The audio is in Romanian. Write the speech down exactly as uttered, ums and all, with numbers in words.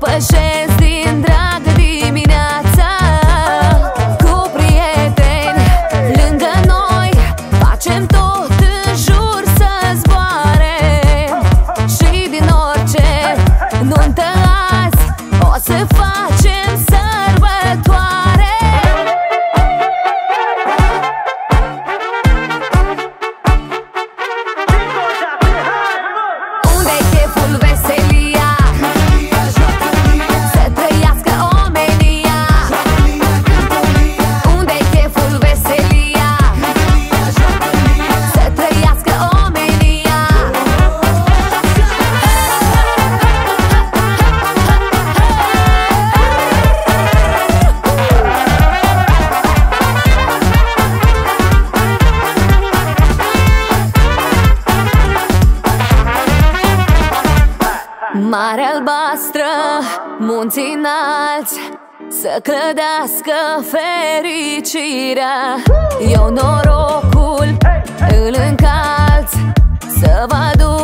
Pășesc din drag dimineața cu prieteni lângă noi, facem tot în jur să zboare. Și din orice nuntă azi o să facem sărbătoare. Unde-i cheful veselii? Marea albastră, munții înalți, să clădească fericirea. Eu norocul îl încalț, să vă duc